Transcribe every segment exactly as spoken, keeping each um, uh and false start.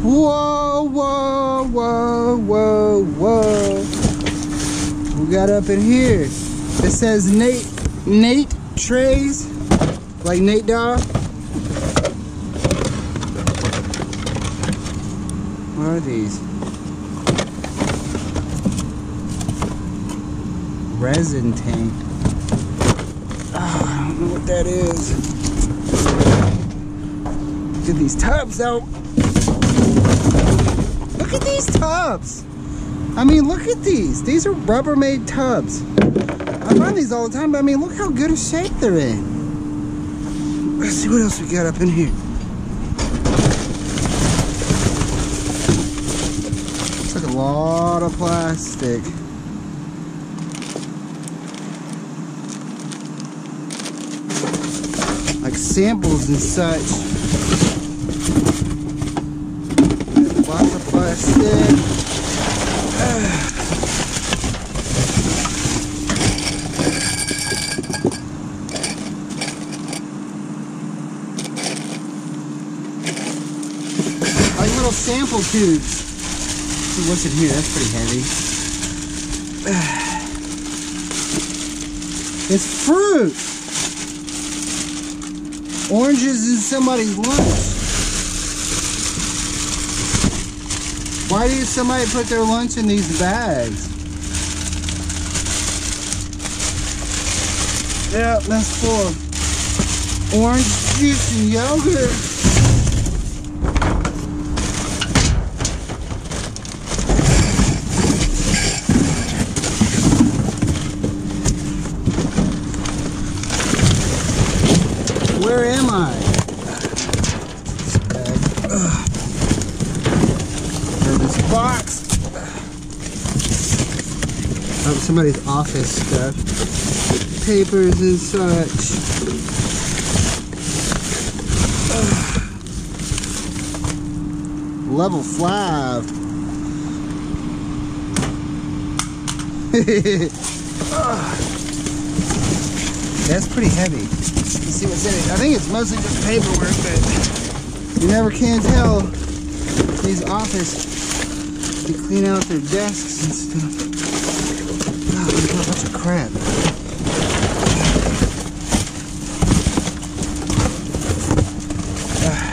Whoa, whoa, whoa, whoa, whoa. We got up in here. It says Nate, Nate Trays, like Nate Dog. What are these? Resin tank. Oh, I don't know what that is. Get these tubs out. Look at these tubs. I mean, look at these. These are Rubbermaid tubs. I run these all the time, but I mean, look how good a shape they're in. Let's see what else we got up in here. It's like a lot of plastic. Like samples and such. Lots of plastic. Like little sample tubes. See what's in here? That's pretty heavy. It's fruit. Oranges in somebody's lunch. Why did somebody put their lunch in these bags? Yep, that's full. Orange juice and yogurt. Where am I? There's this box. Oh, somebody's office stuff. Papers and such. Ugh. Level five. That's pretty heavy. See what's in it. I think it's mostly just paperwork, but you never can tell. These office, they clean out their desks and stuff. God, look at a bunch of crap. Ah.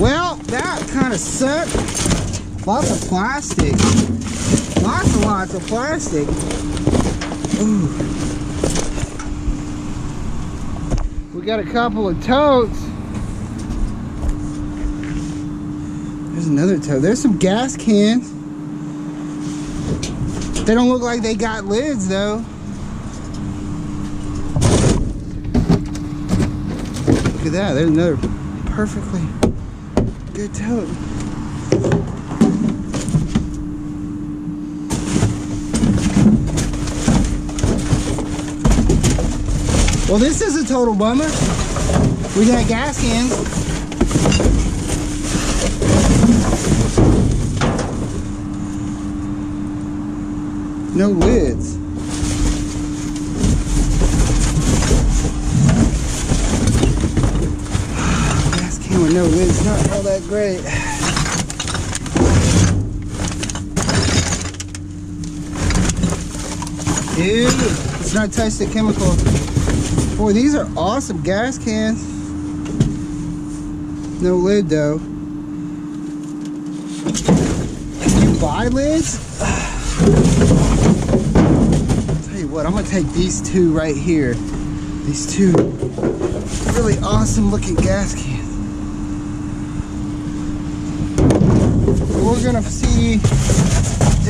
Well, that kind of sucked. Lots of plastic. Lots and lots of plastic. Ooh. We got a couple of totes. There's another tote. There's some gas cans. They don't look like they got lids though. Look at that. There's another perfectly good tote. Well, this is a total bummer. We got gas cans. No lids. Gas can with no lids, not all that great. Ew, let's not touch the chemical. Boy, these are awesome gas cans. No lid though. Can you buy lids? I'll tell you what, I'm gonna take these two right here. These two really awesome looking gas cans. We're gonna see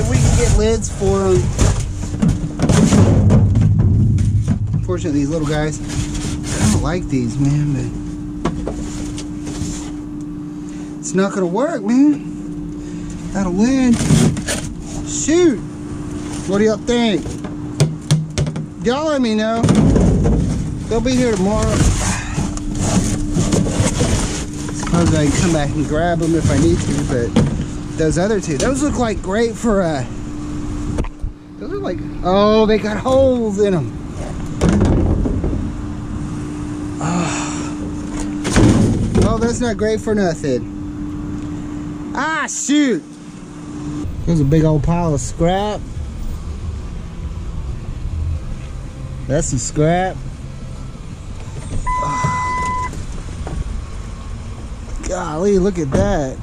if we can get lids for them. Unfortunately, these little guys, I don't like these, man, but it's not gonna work, man. That'll win. Shoot! What do y'all think? Y'all let me know. They'll be here tomorrow. Suppose I can come back and grab them if I need to, but those other two, those look like great for uh those are like, oh, they got holes in them. that's not great for nothing. Ah, shoot! There's a big old pile of scrap. That's some scrap. Golly, look at that.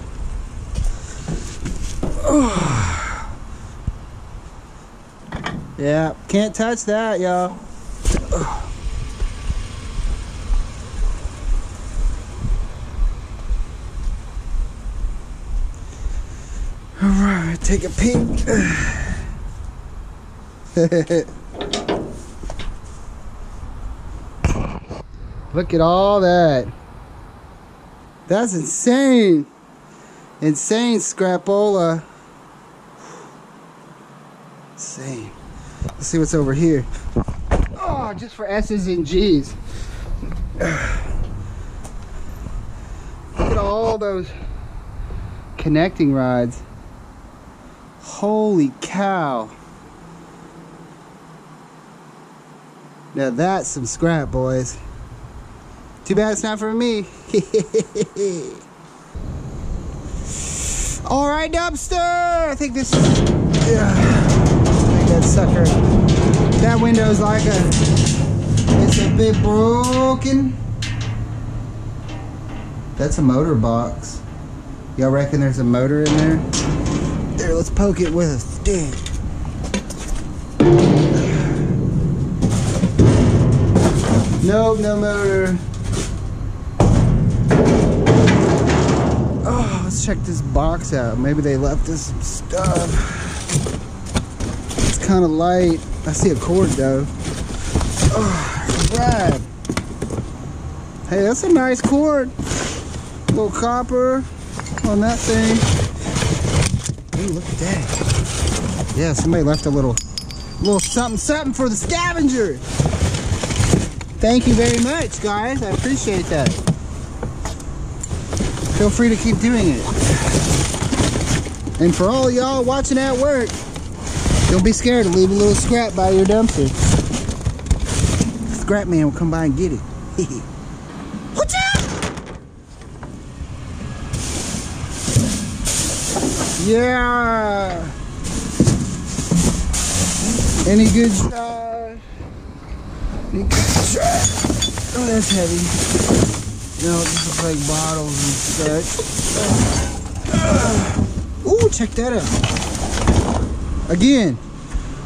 Yeah, can't touch that, y'all. Alright, take a peek. Look at all that. That's insane. Insane scrapola. Insane. Let's see what's over here. Oh, just for S's and G's. Look at all those connecting rods. Holy cow. Now that's some scrap, boys. Too bad it's not for me. Alright, dumpster! I think this is... Yeah. That sucker. That window's like a... It's a bit broken. That's a motor box. Y'all reckon there's a motor in there? There, let's poke it with a stick. Nope, no motor. Oh, let's check this box out. Maybe they left us some stuff. Kind of light. I see a cord though. Oh, right. Hey, that's a nice cord. A little copper on that thing. Ooh, look at that. Yeah, somebody left a little, little something, something for the scavenger. Thank you very much, guys. I appreciate that. Feel free to keep doing it. And for all y'all watching at work, don't be scared to leave a little scrap by your dumpster. The scrap man will come by and get it. Watch out! Yeah! Any good stuff? Any good stuff? Oh, that's heavy. No, it just looks like bottles and such. Uh, ooh, check that out. Again,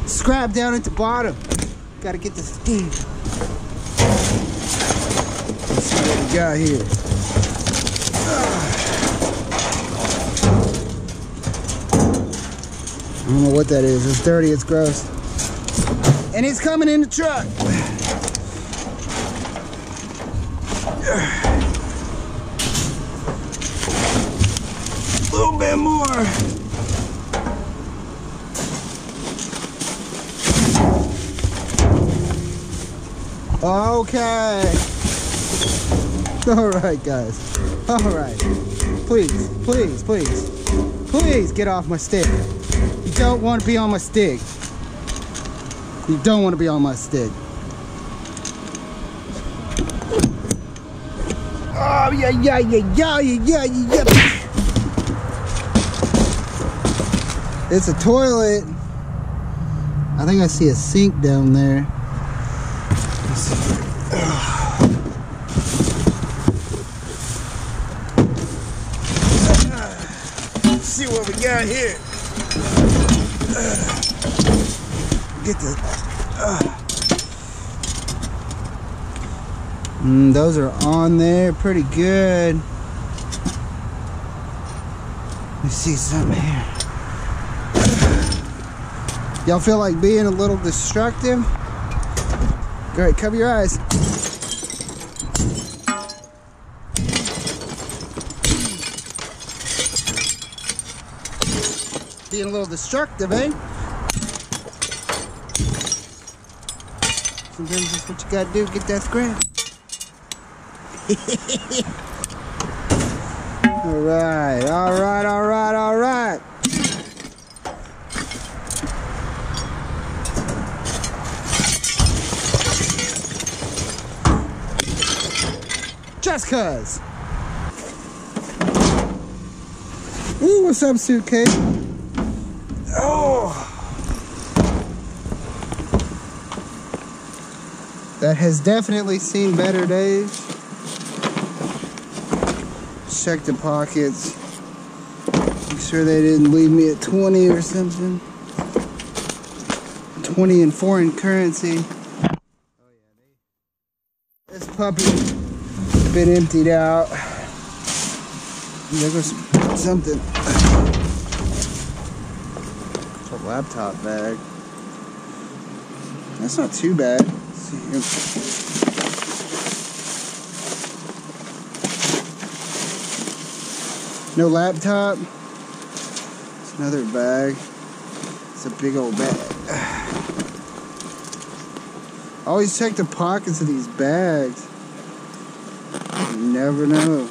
scrap down at the bottom. Gotta get this thing. Let's see what we got here. I don't know what that is. It's dirty, it's gross. And it's coming in the truck. A little bit more. Okay. All right, guys. All right. Please, please, please, please get off my stick. You don't want to be on my stick. You don't want to be on my stick. Oh, yeah, yeah, yeah, yeah, yeah, yeah, yeah. It's a toilet. I think I see a sink down there. Let's see what we got here. Get the uh. mm, those are on there pretty good. Let me see something here. Y'all feel like being a little destructive? Alright, cover your eyes. Being a little destructive, eh? Sometimes that's what you gotta do, get that scrap. Alright, alright, alright, alright. Just cuz. Ooh, what's up, suitcase? Oh. That has definitely seen better days. Check the pockets. Make sure they didn't leave me at twenty or something. twenty in foreign currency. This puppy has been emptied out. There goes something. It's a laptop bag. That's not too bad. No laptop. It's another bag. It's a big old bag. Always check the pockets of these bags. You never know.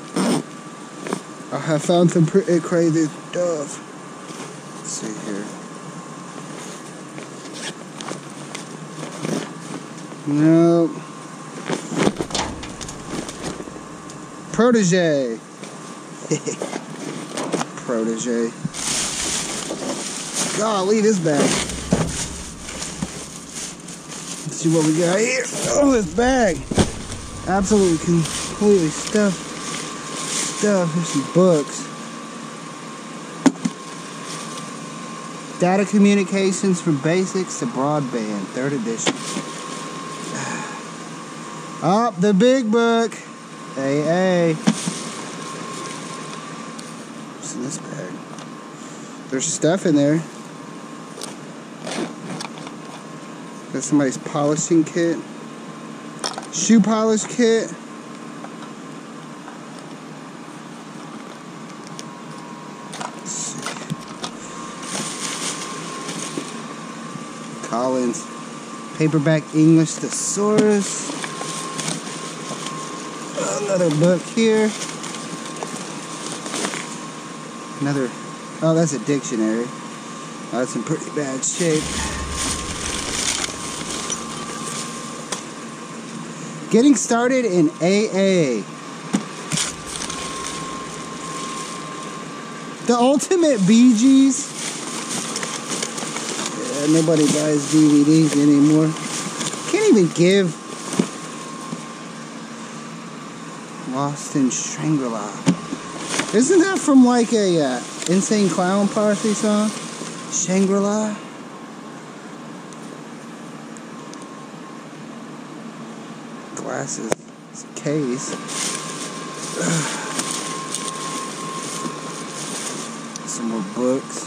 I have found some pretty crazy stuff. Let's see here. Nope. Protege. Protege. Golly, this bag. Let's see what we got here. Oh, this bag. Absolutely, completely stuffed. Stuffed. Here's some books. Data Communications from Basics to Broadband, third edition. Up, oh, the big book. Hey, hey. What's in this bag? There's stuff in there. That's somebody's polishing kit. Shoe polish kit. Let's see. Collins. Paperback English Thesaurus. Another book here. Another, oh, that's a dictionary. Oh, that's in pretty bad shape. Getting started in A A. The ultimate Bee Gees. Yeah, nobody buys D V Ds anymore. Can't even give. Lost in Shangri-La. Isn't that from like a uh, Insane Clown Posse song? Shangri-La? Glasses. It's a case. Ugh. Some more books.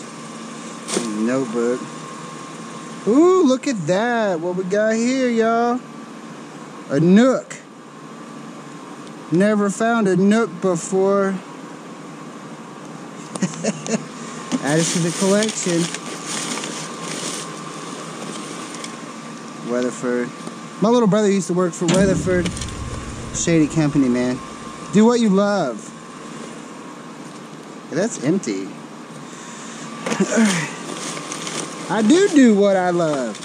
Notebook. Ooh, look at that. What we got here, y'all? A Nook. Never found a Nook before. Add it to the collection. Weatherford. My little brother used to work for Weatherford. Shady company, man. Do what you love. Yeah, that's empty. I do do what I love.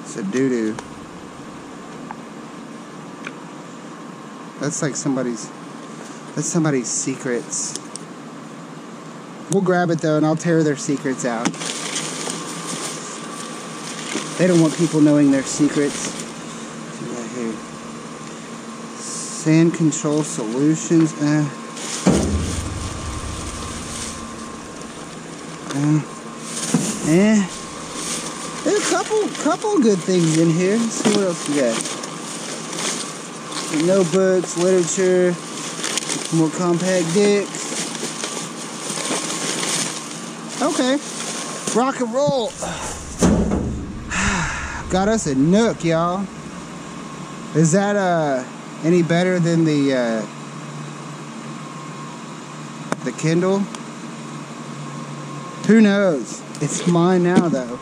It's a doo-doo. That's like somebody's, that's somebody's secrets. We'll grab it though and I'll tear their secrets out. They don't want people knowing their secrets. See right here. Sand Control Solutions. Uh, uh, eh. There's a couple, couple good things in here. Let's see what else we got. Notebooks, literature, more compact discs. Okay, rock and roll. Got us a Nook, y'all. Is that uh any better than the uh, the Kindle? Who knows? It's mine now, though.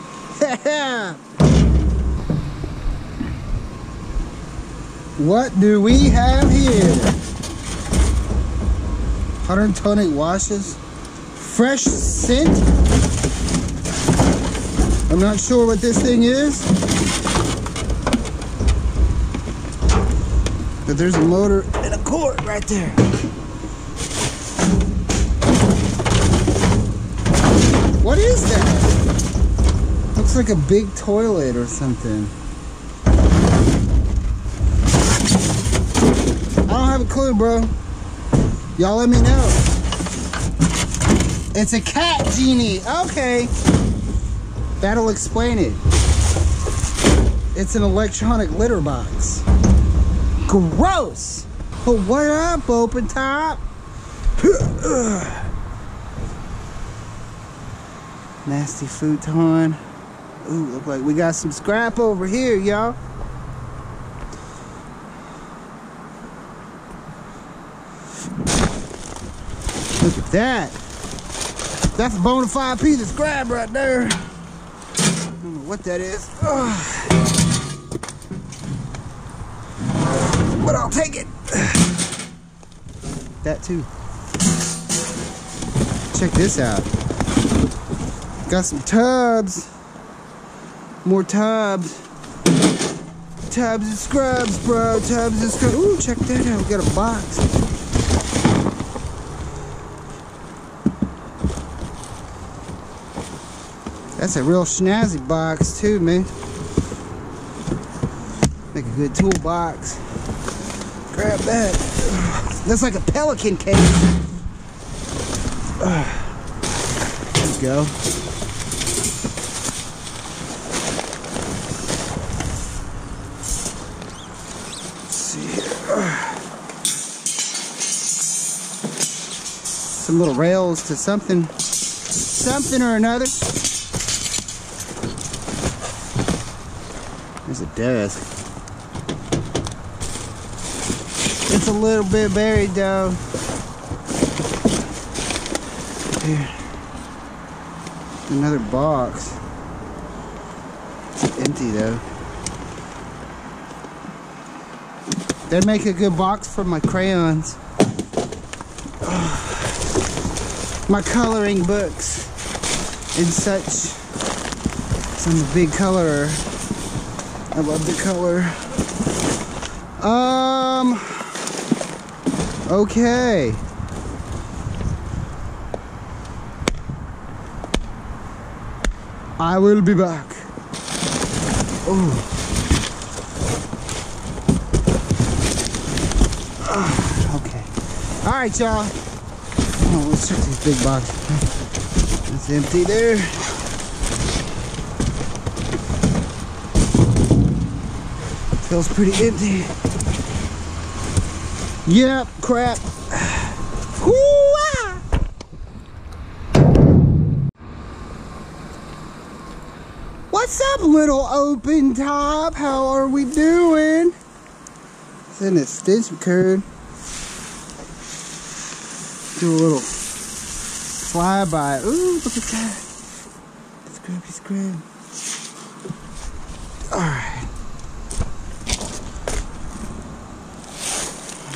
What do we have here? one hundred tonic washes. Fresh scent. I'm not sure what this thing is. But there's a motor and a cord right there. What is that? Looks like a big toilet or something. I don't have a clue, bro. Y'all let me know. It's a cat genie. Okay. That'll explain it. It's an electronic litter box. Gross. But what up, open top? Nasty futon. Ooh, look like we got some scrap over here, y'all. Look at that. That's a bona fide piece of scrap right there. I don't know what that is. Ugh. But I'll take it. That too. Check this out. Got some tubs. More tubs. Tubs and scrubs, bro. Tubs and scrubs. Ooh, check that out. We got a box. That's a real snazzy box too, man. Make a good toolbox. Grab that. That's like a Pelican case. There we go. Let's see here. Some little rails to something. Something or another. There's a desk. It's a little bit buried though. Here. Another box. It's empty though. That'd make a good box for my crayons. Oh. My coloring books and such. I'm a big colorer. I love the color. Um, okay. I will be back. Oh. Okay. All right, y'all. Oh, let's check this big box. It's empty there. Feels pretty empty. Yep, crap. Hoo-ah! What's up, little open top? How are we doing? It's an extension cord. Do a little flyby. Ooh, look at that. Scrubby scrub. All right.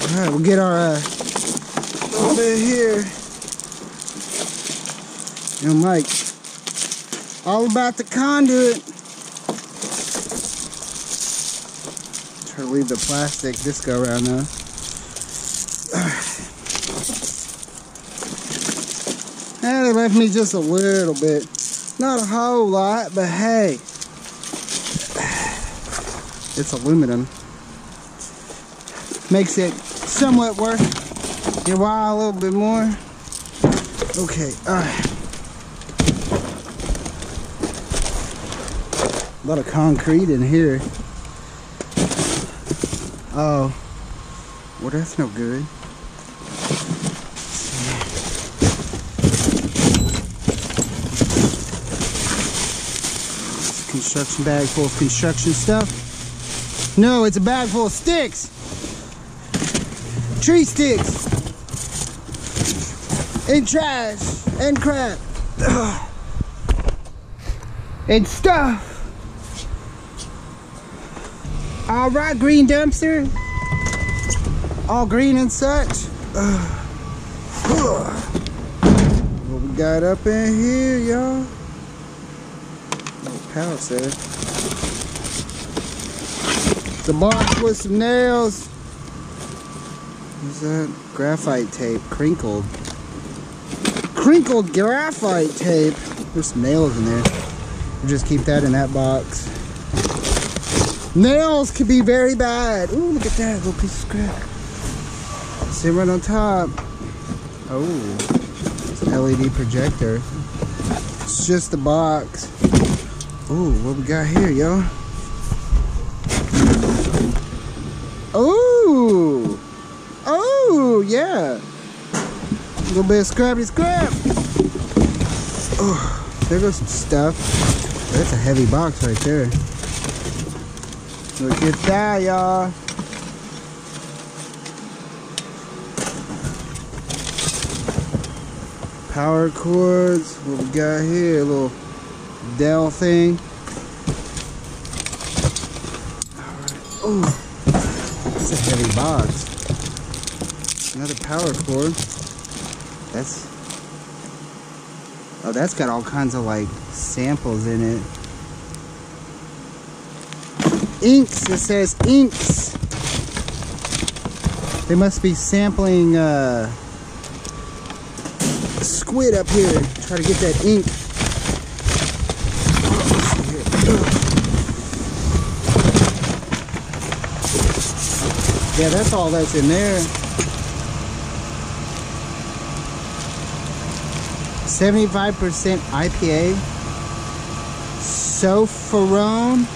All right, we'll get our uh, little bit here. And like, all about the conduit. Try to leave the plastic this go around now. All right. Yeah, they left me just a little bit. Not a whole lot, but hey. It's aluminum. Makes it somewhat worth your while, a little bit more. Okay, alright. A lot of concrete in here. Oh. Well, that's no good. Construction bag full of construction stuff. No, it's a bag full of sticks. Tree sticks and trash and crap Ugh. And stuff. All right, green dumpster, all green and such. Ugh. Ugh. What we got up in here, y'all? Little power set. The box with some nails. What's that? Graphite tape. Crinkled. Crinkled graphite tape. There's some nails in there. We'll just keep that in that box. Nails could be very bad. Ooh, look at that little piece of scrap. Sit right on top. Oh, it's an L E D projector. It's just the box. Ooh, what we got here, yo? Ooh, oh yeah. A little bit of scrappy scrap. Oh, there goes some stuff. That's a heavy box right there. Look at that, y'all. Power cords. What we got here? A little Dell thing. Alright. Oh, that's a heavy box. Another power cord. That's... oh, that's got all kinds of like samples in it. Inks, it says inks. They must be sampling uh, squid up here. Try to get that ink. Yeah, that's all that's in there. seventy-five percent I P A. Sofarone.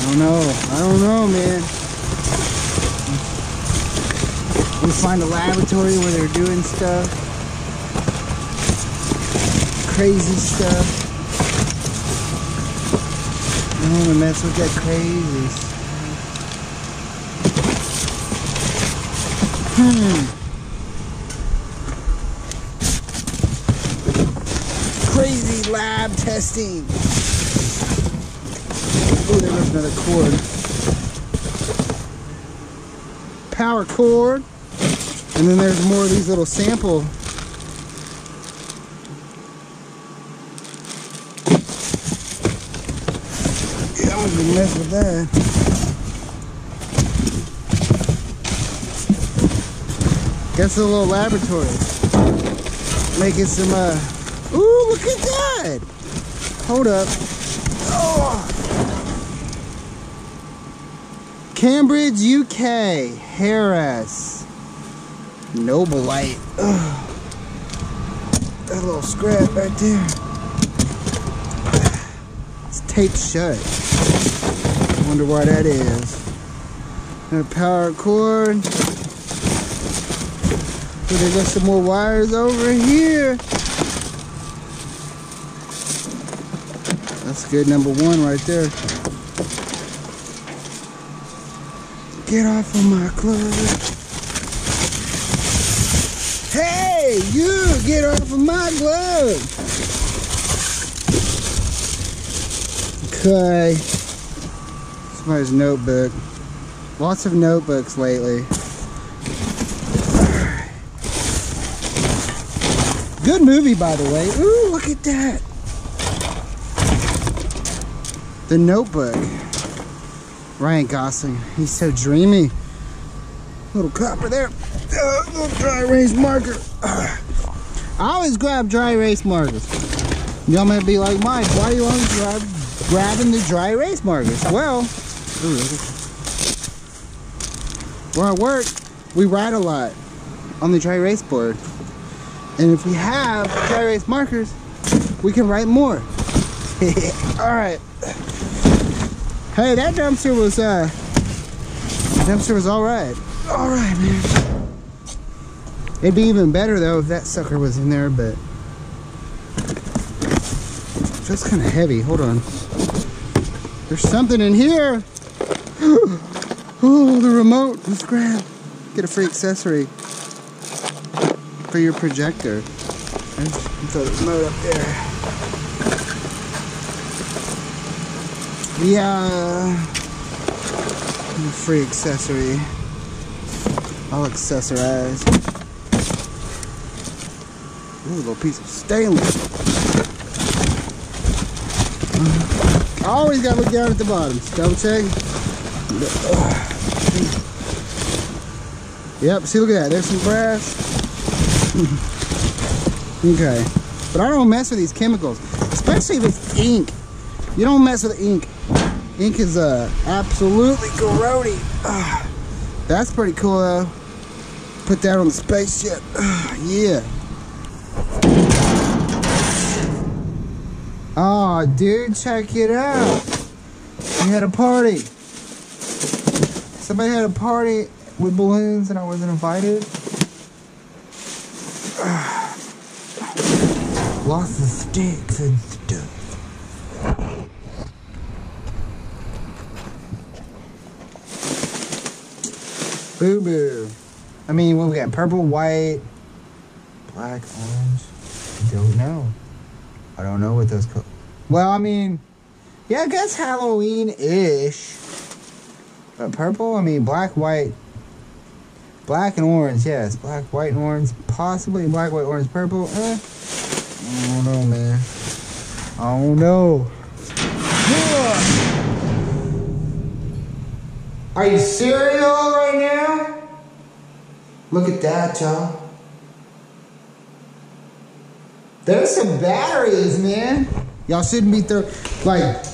I don't know. I don't know, man. We find a laboratory where they're doing stuff. Crazy stuff. I don't want to mess with that crazy stuff. Hmm. Crazy lab testing. Oh, there goes another cord. Power cord. And then there's more of these little sample. Yeah, I'm gonna mess with that. That's a little laboratory. Making some uh ooh, look at that! Hold up. Oh. Cambridge, U K. Harris. Noble Light. Ugh. That little scrap right there. It's taped shut. I wonder why that is. Another power cord. Oh, they got some more wires over here. That's good number one right there. Get off of my glove. Hey, you get off of my glove. Okay. Somebody's notebook. Lots of notebooks lately. Good movie, by the way. Ooh, look at that. The Notebook. Ryan Gosling. He's so dreamy. Little copper there. Uh, little dry erase marker. Uh, I always grab dry erase markers. Y'all might be like, Mike, why are you always grab, grabbing the dry erase markers? Well, where I work, we write a lot on the dry erase board. And if we have dry erase markers, we can write more. Alright. Hey, that dumpster was, uh, dumpster was alright. Alright, man. It'd be even better, though, if that sucker was in there, but... that's kind of heavy. Hold on. There's something in here! Oh, the remote. Let's grab. Get a free accessory for your projector. Throw the remote up there. Yeah, free accessory. I'll accessorize. Ooh, little piece of stainless. I always gotta look down at the bottom. Double check. Yep, see, look at that. There's some brass. Okay. But I don't mess with these chemicals, especially if it's ink. You don't mess with ink. Ink is uh, absolutely grody. Uh, that's pretty cool though. Put that on the spaceship. Uh, yeah. Aw, oh, dude, check it out. We had a party. Somebody had a party with balloons and I wasn't invited. Uh, lots of sticks and stuff. Boo boo. I mean, what we got? Purple, white, black, orange. I don't know. I don't know what those colors. Well, I mean, yeah, I guess Halloween-ish. But purple, I mean, black, white, black and orange. Yes, black, white, and orange. Possibly black, white, orange, purple. Eh. I don't know, man. I don't know. Yeah. Are you serious right now? Look at that, y'all. There's some batteries, man. Y'all shouldn't be throwing, like,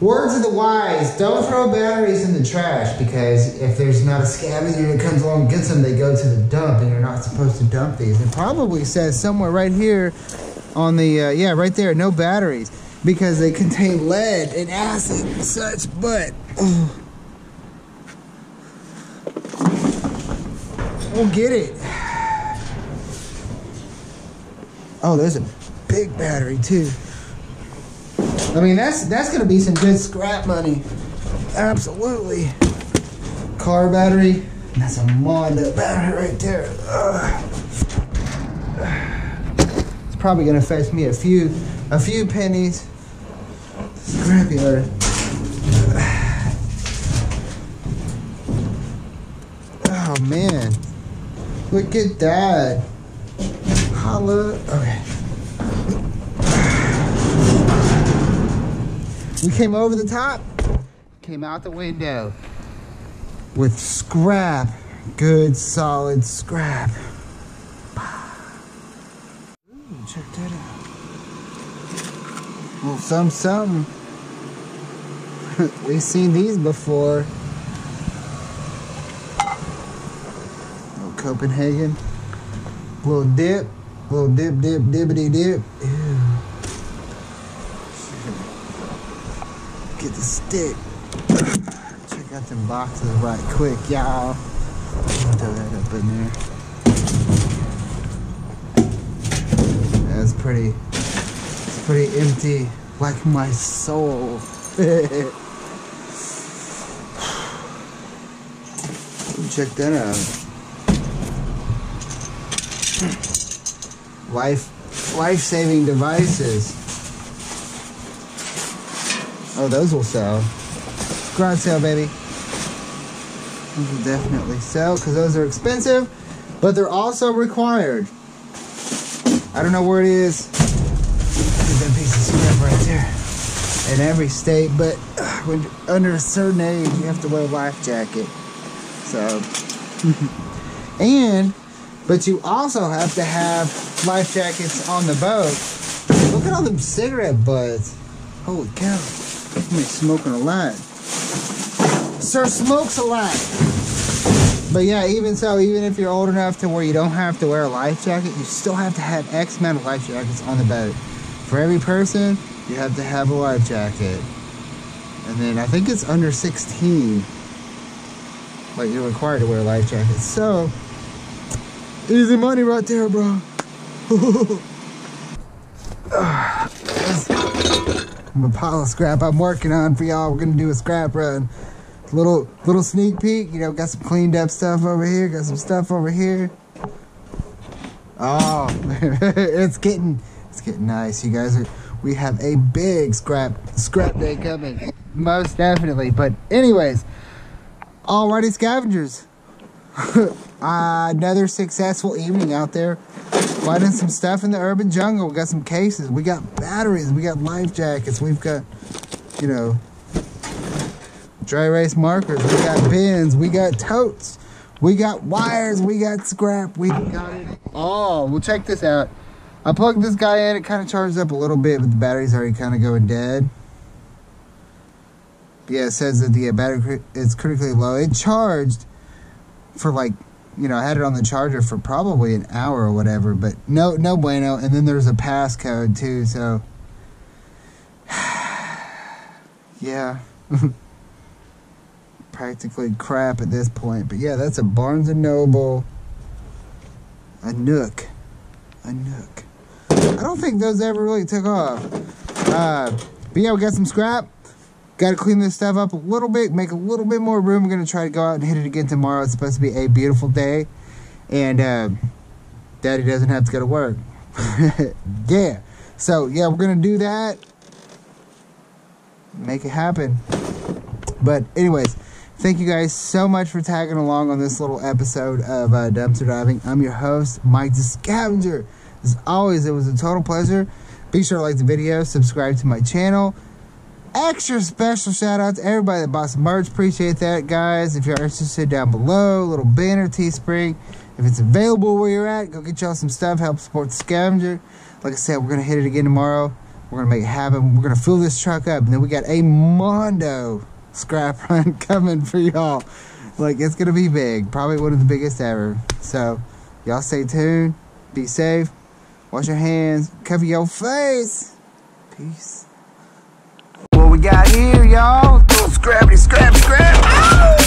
words of the wise, don't throw batteries in the trash, because if there's not a scavenger that comes along and gets them, they go to the dump, and you're not supposed to dump these. It probably says somewhere right here on the, uh, yeah, right there, no batteries, because they contain lead and acid and such, but, oh. We'll get it. Oh, there's a big battery too. I mean, that's that's gonna be some good scrap money. Absolutely. Car battery. That's a Mondo battery right there. Ugh. It's probably gonna fetch me a few a few pennies. Scrapyard. Oh man. Look at that. Holla. Okay. We came over the top, came out the window with scrap. Good solid scrap. Ooh, check that out. Well, some something. We've seen these before. Copenhagen. Little dip. Little dip, dip, dippity dip. Ew. Get the stick. Check out them boxes right quick, y'all. Throw that up in there. That's pretty, it's pretty empty, like my soul. Check that out. Life, life-saving devices. Oh, those will sell. Garage sale, baby. Those will definitely sell because those are expensive, but they're also required. I don't know where it is. There's that piece of scrap right there. In every state, but uh, when you're under a certain age, you have to wear a life jacket. So, and. But you also have to have life jackets on the boat. Look at all them cigarette butts. Holy cow. I'm smoking a lot. Sir smokes a lot. But yeah, even so, even if you're old enough to where you don't have to wear a life jacket, you still have to have X amount of life jackets on the boat. For every person, you have to have a life jacket. And then I think it's under sixteen. Like, you're required to wear a life jacket. So... easy money right there, bro. I'm a pile of scrap I'm working on for y'all. We're gonna do a scrap run. Little little sneak peek, you know, got some cleaned up stuff over here, got some stuff over here. Oh, it's getting it's getting nice. You guys are we have a big scrap scrap day coming. Most definitely. But anyways, alrighty scavengers. Uh, another successful evening out there finding some stuff in the urban jungle. We got some cases, we got batteries, we got life jackets, we've got, you know, dry erase markers, we got bins, we got totes, we got wires, we got scrap, we got it all. Well, check this out. I plugged this guy in, it kind of charged up a little bit, but the battery's already kind of going dead. But yeah, it says that the battery is critically low. It charged for like, you know, I had it on the charger for probably an hour or whatever, but no, no bueno. And then there's a passcode too, so yeah. Practically crap at this point. But yeah, that's a Barnes and Noble. A Nook. A Nook. I don't think those ever really took off. Uh, but yeah, we got some scrap. Got to clean this stuff up a little bit, make a little bit more room. We're going to try to go out and hit it again tomorrow. It's supposed to be a beautiful day. And uh, Daddy doesn't have to go to work. Yeah. So yeah, we're going to do that. Make it happen. But anyways, thank you guys so much for tagging along on this little episode of uh, Dumpster Diving. I'm your host, Mike the Scavenger. As always, it was a total pleasure. Be sure to like the video, subscribe to my channel. Extra special shout out to everybody that bought some merch. Appreciate that, guys. If you're interested, down below, little banner, Teespring. If it's available where you're at, go get y'all some stuff. Help support the Scavenger. Like I said, we're going to hit it again tomorrow. We're going to make it happen. We're going to fill this truck up. And then we got a Mondo scrap run coming for y'all. Like, it's going to be big. Probably one of the biggest ever. So, y'all stay tuned. Be safe. Wash your hands. Cover your face. Peace. What we got here, y'all? Scrappy, scrap, scrap. Ow!